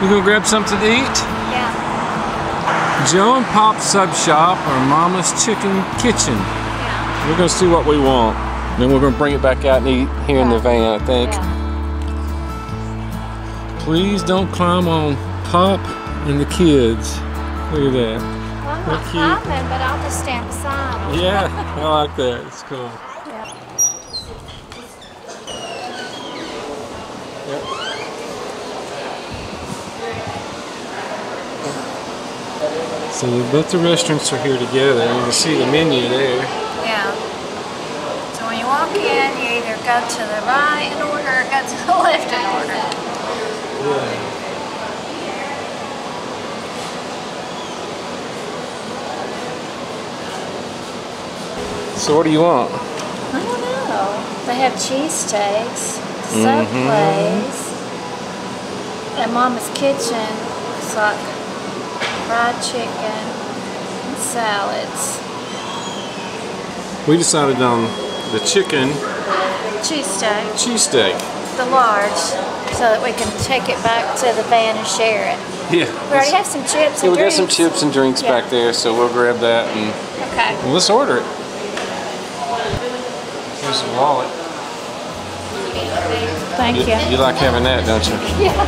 You gonna grab something to eat? Yeah. Joe and Pop's Sub Shoppe or Mama's Chicken Kitchen. Yeah. We're gonna see what we want. And then we're gonna bring it back out and eat here in the van, I think. Yeah. Please don't climb on Pop and the kids. Look at that. Well, I'm not climbing, but I'll just stand beside them. Yeah, I like that. It's cool. So both the restaurants are here together. You can see the menu there. Yeah. So when you walk in, you either go to the right and order or go to the left and order. Yeah. So what do you want? I don't know. They have cheesesteaks, sub plays, and Mama's Kitchen. It's like fried chicken and salads. We decided on the chicken cheesesteak. Cheesesteak. The large, so that we can take it back to the van and share it. Yeah. We already have some chips and drinks. Yeah, we got some chips and drinks back there, so we'll grab that and well, let's order it. Here's a wallet. Thank you. You like having that, don't you? Yeah.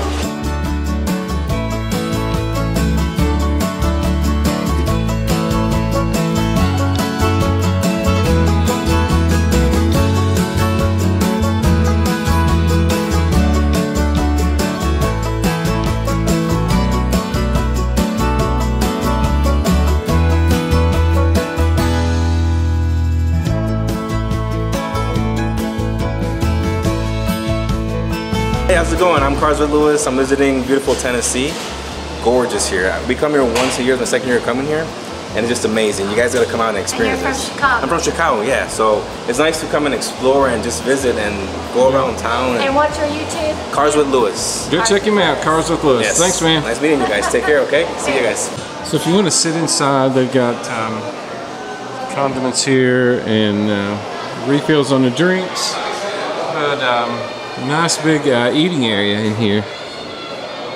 Hey, how's it going? I'm Cars with Lewis. I'm visiting beautiful Tennessee. Gorgeous here. We come here once a year. The second year coming here, and it's just amazing. You guys got to come out and experience this. You're from Chicago. I'm from Chicago, yeah. So it's nice to come and explore and just visit and go around town. And what's your YouTube? Cars with Lewis. Go check him out. Cars with Lewis. Yes. Thanks, man. Nice meeting you guys. Take care. Okay. See you guys. So if you want to sit inside, they've got condiments here and refills on the drinks, but. Nice big eating area in here. You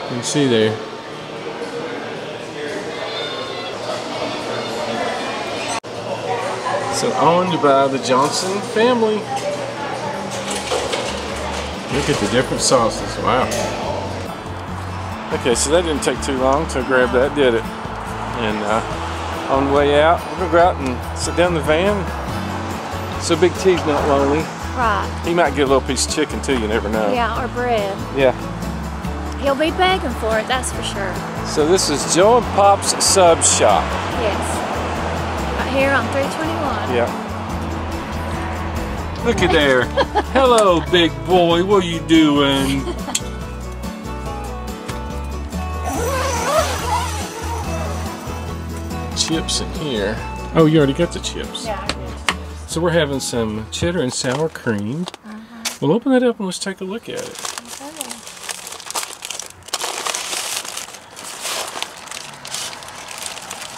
can see there. So owned by the Johnson family. Look at the different sauces. Wow. Okay, so that didn't take too long to grab that, did it? And on the way out, we're gonna go out and sit down in the van. So Big T's not lonely. Right. He might get a little piece of chicken too, you never know. Yeah, or bread. Yeah. He'll be begging for it, that's for sure. So this is Joe and Pop's Sub Shoppe. Yes. Right here on 321. Yeah. Look at there. Hello, big boy. What are you doing? Chips in here. Oh, you already got the chips. Yeah. So we're having some cheddar and sour cream. We'll open that up and let's take a look at it. Okay.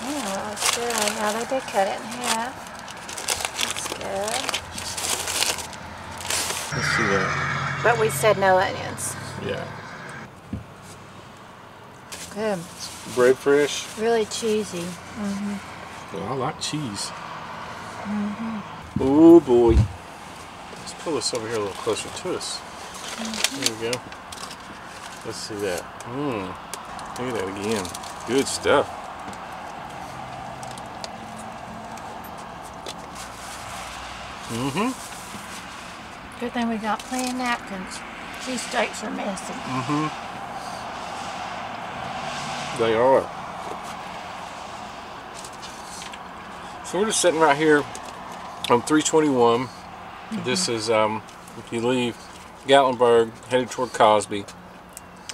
Yeah, that looks good. Now they did cut it in half. That's good. Let's see that. But we said no onions. Yeah. Good. It's bread fresh. Really cheesy. Well, I like cheese. Oh boy. Let's pull this over here a little closer to us. There we go. Let's see that. Look at that again. Good stuff. Good thing we got plenty of napkins. These steaks are messy. They are. So we're just sitting right here on 321. This is, if you leave Gatlinburg, headed toward Cosby.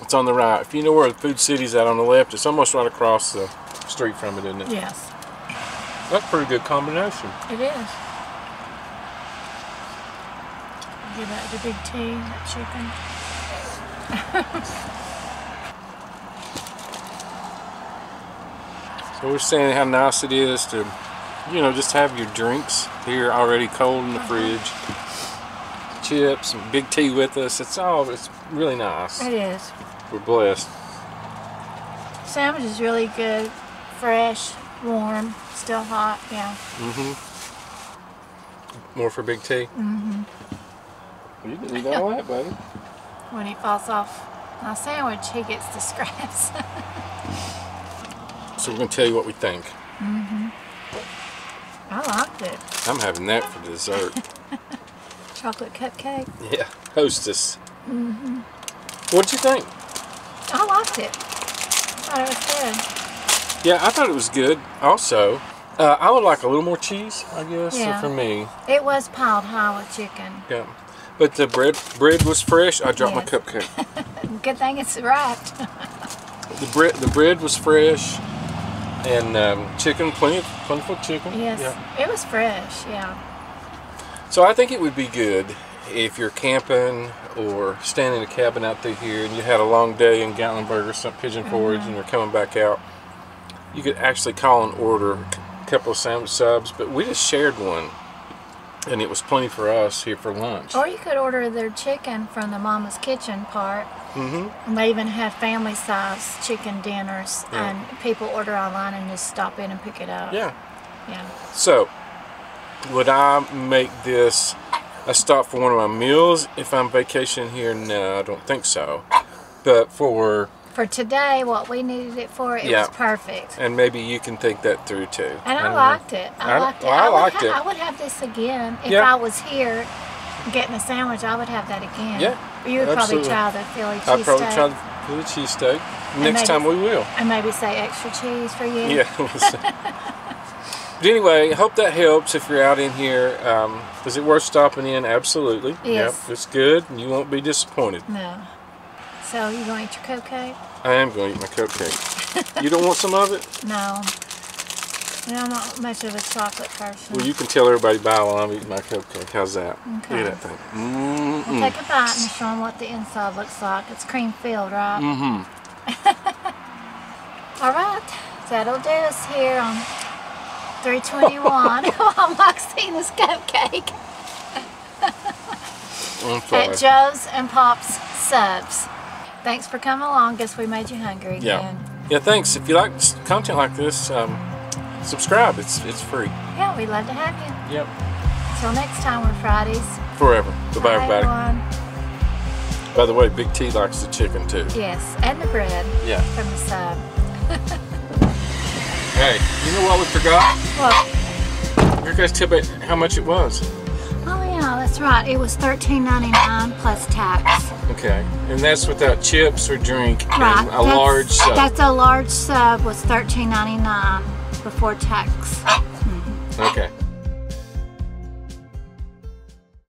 It's on the right. If you know where the Food City's at on the left, it's almost right across the street from it, isn't it? Yes. That's a pretty good combination. It is. Give that the Big T, that chicken. So we're saying how nice it is to, you know, just have your drinks here already cold in the fridge. Chips and Big tea with us. It's really nice. It is. We're blessed. sandwich is really good, fresh, warm, still hot. Yeah. Mm-hmm. More for Big T. Mm-hmm. You can eat all that, buddy. When he falls off my sandwich, he gets the scraps. So we're gonna tell you what we think. Mm-hmm. I liked it. I'm having that for dessert. Chocolate cupcake. Yeah, Hostess. Mm-hmm. What'd you think? I liked it. I thought it was good. Yeah, I thought it was good. Also, I would like a little more cheese, I guess, yeah. For me. It was piled high with chicken. Yeah, but the bread was fresh. I dropped my cupcake. Good thing it's wrapped. The bread was fresh, and chicken, plentiful chicken. Yes, yeah. It was fresh. Yeah. So I think it would be good if you're camping or staying in a cabin out there here, and you had a long day in Gatlinburg or some Pigeon Forge, and you're coming back out. You could actually call and order a couple of sandwich subs, but we just shared one, and it was plenty for us here for lunch. Or you could order their chicken from the Mama's Kitchen part. Mm-hmm. And they even have family size chicken dinners, and people order online and just stop in and pick it up. Yeah. Yeah. So, would I make this a stop for one of my meals if I'm vacation here? No, I don't think so. But for today, what we needed it for, it was perfect. And maybe you can think that through too. And I liked it. I liked it. I would have this again if I was here getting a sandwich. I would have that again. Yeah, you would absolutely. Probably try the Philly cheesesteak. I'd probably try the Philly cheesesteak. Next time we will. And maybe say extra cheese for you. Yeah. We'll see. But anyway, I hope that helps if you're out in here. Is it worth stopping in? Absolutely. Yes. Yep, it's good, and you won't be disappointed. No. So, you going to eat your cupcake? I am going to eat my cupcake. You don't want some of it? No. I'm not much of a chocolate person. Well, you can tell everybody bye while I'm eating my cupcake. How's that? Okay. Look at that thing. Mm-mm. I'll take a bite and show them what the inside looks like. It's cream-filled, right? Mm-hmm. All right. That'll do us here on 321. I'm like seeing this cupcake. At Joe's and Pop's Subs. Thanks for coming along. Guess we made you hungry again. Yeah, thanks. If you like content like this, subscribe. It's free. Yeah, we'd love to have you. Yep. Until next time, we're Fridays Forever. Goodbye, everybody. Everyone. By the way, Big T likes the chicken too. Yes, and the bread. Yeah. From the sub. Hey, you know what we forgot? What? Your guys' tip at how much it was. Oh yeah, that's right. It was $13.99 plus tax. Okay, and that's without chips or drink. Right. A large sub. That's a large sub was $13.99 before tax. Mm-hmm. Okay.